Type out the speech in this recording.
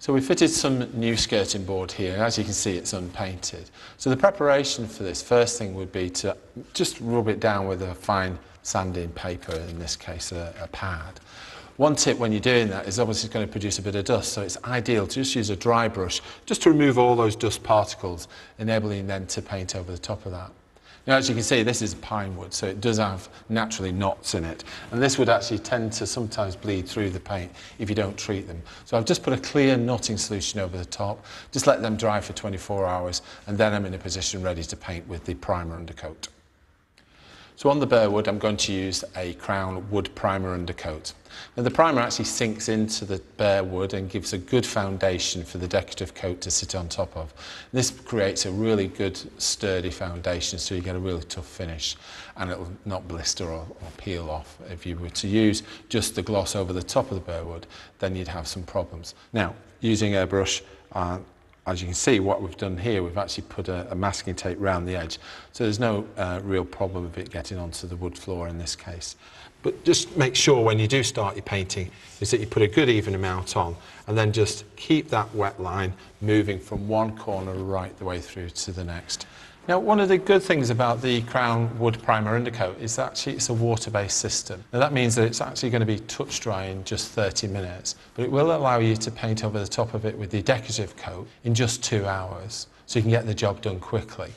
So we fitted some new skirting board here, and as you can see it's unpainted. So the preparation for this first thing would be to just rub it down with a fine sanding paper, in this case a pad. One tip when you're doing that is obviously it's going to produce a bit of dust, so it's ideal to just use a dry brush just to remove all those dust particles, enabling then to paint over the top of that. Now, as you can see, this is pine wood, so it does have naturally knots in it, and this would actually tend to sometimes bleed through the paint if you don't treat them. So I've just put a clear knotting solution over the top, just let them dry for 24 hours, and then I'm in a position ready to paint with the primer undercoat. So on the bare wood, I'm going to use a Crown Wood Primer Undercoat. Now the primer actually sinks into the bare wood and gives a good foundation for the decorative coat to sit on top of. This creates a really good sturdy foundation, so you get a really tough finish, and it'll not blister or peel off. If you were to use just the gloss over the top of the bare wood, then you'd have some problems. Now, using a brush, as you can see, what we've done here, we've actually put a masking tape round the edge, so there's no real problem of it getting onto the wood floor in this case. But just make sure when you do start your painting is that you put a good even amount on, and then just keep that wet line moving from one corner right the way through to the next. Now, one of the good things about the Crown Wood Primer Undercoat is that actually it's a water-based system. Now, that means that it's actually going to be touch dry in just 30 minutes, but it will allow you to paint over the top of it with the decorative coat in just 2 hours, so you can get the job done quickly.